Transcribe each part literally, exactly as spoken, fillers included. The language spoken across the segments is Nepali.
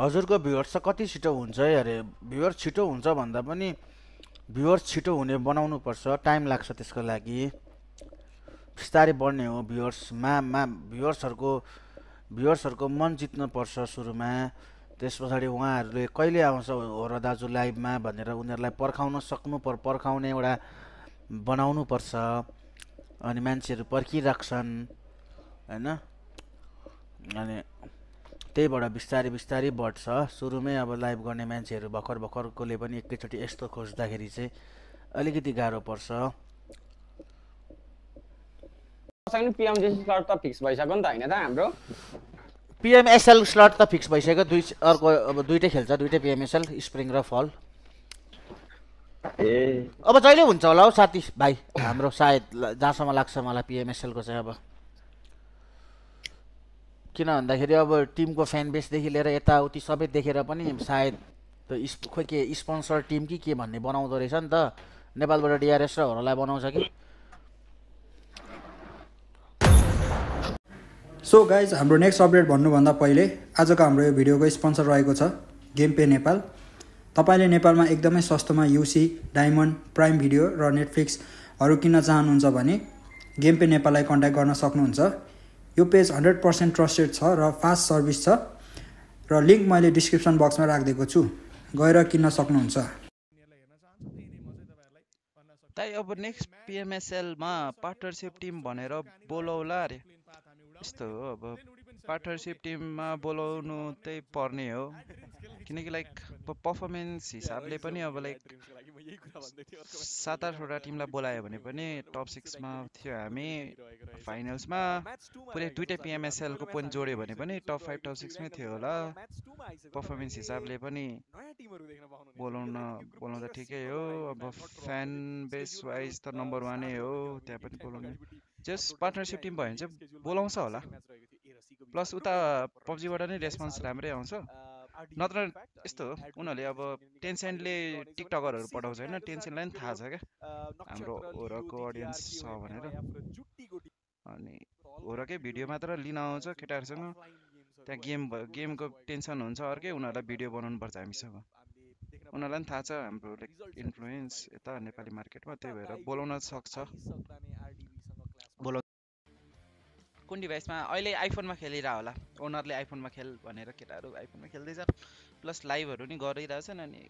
हजुरको भ्युअर्स कति छिटो हुन्छ अरे भ्युअर्स छिटो हुन्छ भन्दा पनि भ्युअर्स छिटो हुने बनाउनु पर्छ, टाइम लाग्छ त्यसको लागि, बिस्तारै बढ्ने हो। भ्युअर्समा मा भ्युअर्सहरुको भ्युअर्सहरुको मन जित्नु पर्छ सुरुमा, त्यसपछि उहाँहरुले कहिले आउँछ हो र दाजु लाइभमा भनेर उनीहरुलाई पर्खाउन सक्नु पर पर्खाउने एउटा बनाउनु पर्छ। अनि मान्छेहरु पर्खिराख्छन् हैन, अनि त्यहीबाट बिस्तारै बिस्तारै बढ्छ। सुरुमै अब लाइभ गर्ने मान्छेहरू भर्खर भर्खरकोले पनि एकैचोटि यस्तो खोज्दाखेरि चाहिँ अलिकति गाह्रो पर्छ। पीएमएसएल स्लट त फिक्स भइसक्यो, दुई अर्को अब दुईटै खेल्छ, दुईटै पीएमएसएल स्प्रिङ र फल। ए अब जहिले हुन्छ होला हौ साथी भाइ हाम्रो, सायद जहाँसम्म लाग्छ मलाई पीएमएसएल को चाहिँ अब किन भन्दाखेरि अब टिमको फ्यान बेसदेखि लिएर यताउति सबै देखेर पनि सायद खोइ के स्पोन्सर टिम कि के भन्ने बनाउँदो रहेछ नि त नेपालबाट डिआरएस रहरूलाई बनाउँछ कि। सो गाइज हाम्रो नेक्स्ट अपडेट भन्नुभन्दा पहिले आजको हाम्रो यो भिडियोको स्पोन्सर रहेको छ गेम पे नेपाल। तपाईँले नेपालमा एकदमै सस्तोमा युसी, डायमन्ड, प्राइम भिडियो र नेटफ्लिक्सहरू किन्न चाहनुहुन्छ भने गेम पे नेपाललाई कन्ट्याक्ट गर्न सक्नुहुन्छ। यो पेज हन्ड्रेड पर्सेंट ट्रस्टेड छ र फास्ट सर्भिस छ र लिंक मैले डिस्क्रिप्सन बक्समा राखिदिएको छु, गएर किन्न सक्नुहुन्छ। ताई अब नेक्स्ट पीएमएसएल मा पार्टनरशिप टिम भनेर बोलाउला अरे, यस्तो हो। अब पार्टनरशिप टिम मा बोलाउनु चाहिँ पर्ने हो किनकि लाइक परफर्मेन्स हिसाबले पनि अब लाइक सात आठवटा टिमलाई बोलायो भने पनि टप सिक्समा थियो हामी, फाइनल्समा पुरै दुईटै पीएमएसएलको पनि जोड्यो भने पनि टप फाइभ टप सिक्समै थियो होला। पर्फर्मेन्स हिसाबले पनि बोलाउन बोलाउँदा ठिकै हो। अब फ्यान बेस वाइज त नम्बर वानै हो, त्यहाँ पनि बोलाउने जस्ट पार्टनरसिप टिम भयो भने चाहिँ बोलाउँछ होला। प्लस उता पब्जीबाट नै रेस्पोन्स राम्रै आउँछ, नत्र यस्तो हो उनीहरूले अब टेन्सेन्टले टिकटकरहरू पठाउँछ होइन, टेन्सेन्टलाई पनि थाहा छ क्या हाम्रो होरको अडियन्स छ भनेर, अनि होरकै भिडियो मात्र लिन आउँछ केटाहरूसँग। त्यहाँ गेम गेमको टेन्सन हुन्छ अर्कै, उनीहरूलाई भिडियो बनाउनु पर्छ हामीसँग, उनीहरूलाई पनि थाहा छ हाम्रो इन्फ्लुएन्स यता नेपाली मार्केटमा, त्यही भएर बोलाउन सक्छ। बोलाउ कुन डिभाइसमा? अहिले आइफोनमा खेलिरह होला, ओनरले आइफोनमा खेल भनेर केटाहरू आइफोनमा खेल्दैछ, प्लस लाइभहरू नि गरिरहेछन्। अनि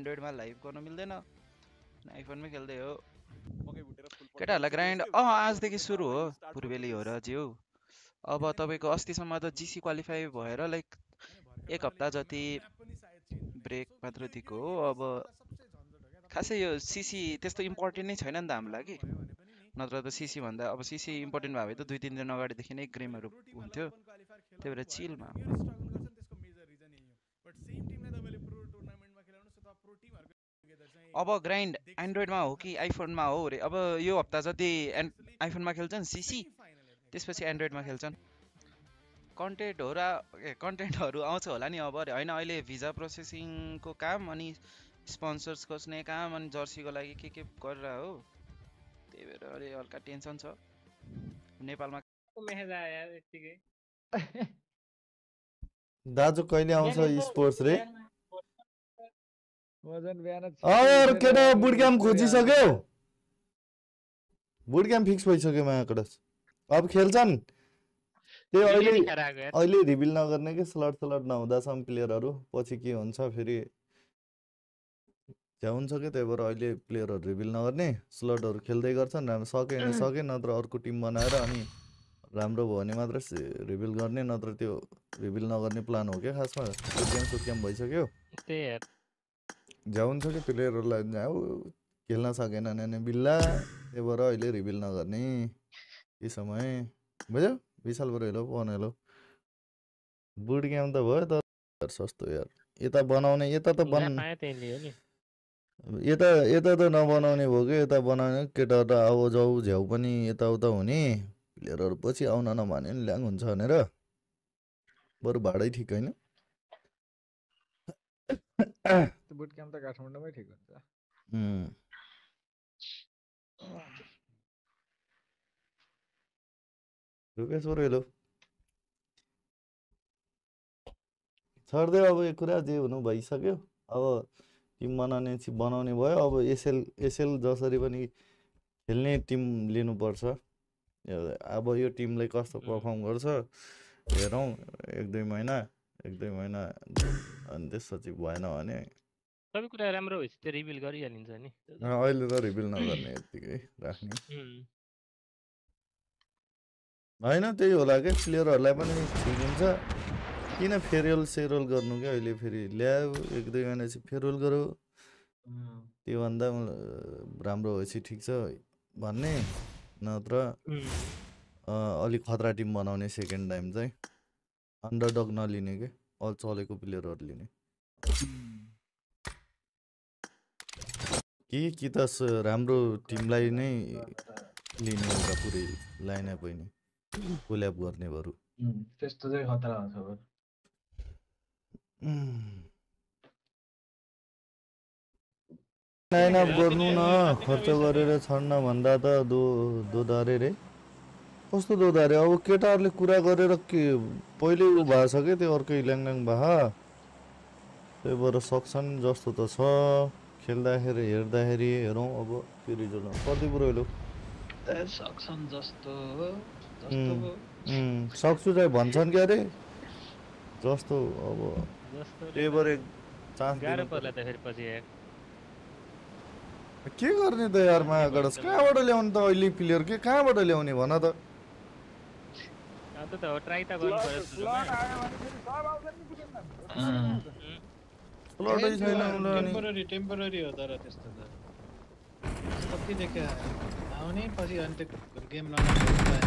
एन्ड्रोइडमा लाइभ गर्न मिल्दैन, आइफोनमै खेल्दै हो केटाहरूलाई ग्राइन्ड। अँ आजदेखि सुरु हो पूर्वेली हो र ज्यू। अब तपाईँको अस्तिसम्म त जिसी क्वालिफाई भएर लाइक एक हप्ता जति ब्रेक मात्र दिएको हो। अब खासै यो सिसी त्यस्तो इम्पोर्टेन्ट नै छैन नि त हाम्रो लागि, नत्र त सिसी भन्दा अब सिसी इम्पोर्टेन्ट भए त दुई तिन दिन अगाडिदेखि नै गेमहरू हुन्थ्यो, त्यही भएर चिलमा। अब ग्राइन्ड एन्ड्रोइडमा हो कि आइफोनमा हो अरे, अब यो हप्ता जति एन् आइफोनमा खेल्छन् सिसी, त्यसपछि एन्ड्रोइडमा खेल्छन्। कन्टेन्टहरू ए कन्टेन्टहरू आउँछ होला नि अब अरे होइन? अहिले भिजा प्रोसेसिङको काम अनि स्पोन्सर्स खोज्ने काम अनि जर्सीको लागि के के गरेर हो, त्यही भएर अरे हल्का टेन्सन छ नेपालमा। दाजु कहिले आउँछ स्पोर्ट्स रे? अरे केटा बुट क्याम्प खोजिसक्यो, बुट क्याम्प फिक्स भइसक्यो मायाकडा, अब खेल्छन्। त्यही अहिले अहिले रिभिल नगर्ने के, स्लट स्लट नहुँदासम्म प्लेयरहरू पछि के हुन्छ फेरि त्यहाँ हुन्छ क्या, त्यही भएर अहिले प्लेयरहरू रिभिल नगर्ने, स्लटहरू खेल्दै गर्छन्। राम्रो सकेन सके, नत्र अर्को टिम बनाएर अनि राम्रो भयो भने मात्र रिभिल गर्ने, नत्र त्यो रिभिल नगर्ने प्लान हो क्या खासमा। सुक्याम सुक्याम भइसक्यो, झ्या हुन्छ क्या प्लेयरहरूलाई, झ्याउ खेल्न सकेन नानी बिल्ला, त्यही भएर अहिले रिभिल नगर्ने यो समय बुझ्यो। विशाल बरु हेलो पन हेलो। बुट गेम त भयो तर सस्तो यार, यता बनाउने यता त बनाउने यता यता त नबनाउने भयो कि, यता बनाउने केटाहरू आऊ जाऊ झ्याउ पनि यताउता हुने, प्लेयरहरू पछि आउन नभने नि ल्याङ हुन्छ भनेर। बरु भाडै ठिक होइन? बुट क्याम्प त काठमाडौँमै ठिक हुन्छ। रुपेश बरु हेलो। छर्दै अब यो कुरा जे हुनु भइसक्यो अब टिम बनाउने बनाउने भयो। अब एसएल एसएल जसरी पनि खेल्ने टिम लिनुपर्छ। अब यो टिमले कस्तो परफर्म गर्छ हेरौँ एक दुई महिना एक दुई महिना अनि त्यसपछि भएन भने सबै कुरा राम्रो भएछ त्यो रिभिल गरिहालिन्छ नि। अहिले त रिभिल नगर्ने यतिकै राख्ने हैन त्यही होला के प्लेयरहरुलाई पनि सिकिन्छ किन फेरल सेरल गर्नु के अहिले फेरि ल्यायो एक दुई महिना चाहिँ फेरल गर्यो त्यो भन्दा राम्रो भएछ ठीक छ भन्ने नत्र अलि खतरा टिम बनाउने सेकेन्ड टाइम चाहिँ अन्डरडग नलिने के अल चलेको प्लेयरहरु लिने कि कि त राम्रो टिमलाई नै लिने एउटा पुरै लाइनअप हैन कोल्याब गर्ने बरु त्यस्तो चाहिँ खतरा हुन्छ बरु। लाइनअप गर्नु न खर्च गरेर छड्न भन्दा त दो दोधारे रे कस्तो दोधारे। अब केटाहरुले कुरा गरेर के पहिले उ भासके त्यो अर्कै ल्याङल्याङ भा त्यही भएर सक्छन् जस्तो त छ खेल्दाखेरि हेर्दाखेरि हेरौँ अब त्यो रिजल्ट कति पुऱ्याउलो सक्छन् जस्तो जस्तो सक्छु चाहिँ भन्छन् के अरे जस्तो अब लेबर एक चान्स दिनु पर्ला त फेरि पछि के गर्ने त यार माया गडस कहाँबाट ल्याउने त अहिले प्लेयर के कहाँबाट ल्याउने भन त त ट्राई त गर्नु पर्यो प्लट छैन टेम्परेरी टेम्परेरी हो तर त्यस्तो त सबै देख्या आउने पछि अन्त गेम नआउने